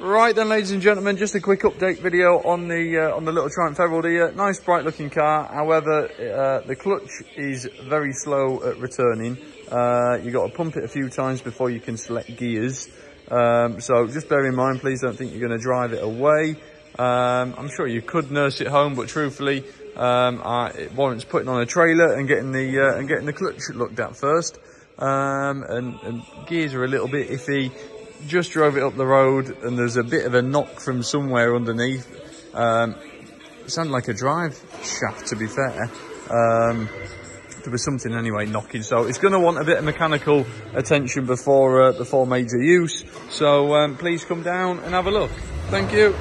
Right then, ladies and gentlemen, just a quick update video on the little Triumph Herald here. Nice, bright looking car. However, the clutch is very slow at returning. You got to pump it a few times before you can select gears. So just bear in mind, please don't think you're going to drive it away. I'm sure you could nurse it home, but truthfully, it warrants putting on a trailer and getting the clutch looked at first. And gears are a little bit iffy. Just drove it up the road and there's a bit of a knock from somewhere underneath. Sounded like a drive shaft, to be fair. There was something anyway knocking, so it's going to want a bit of mechanical attention before major use. So please come down and have a look. Thank you.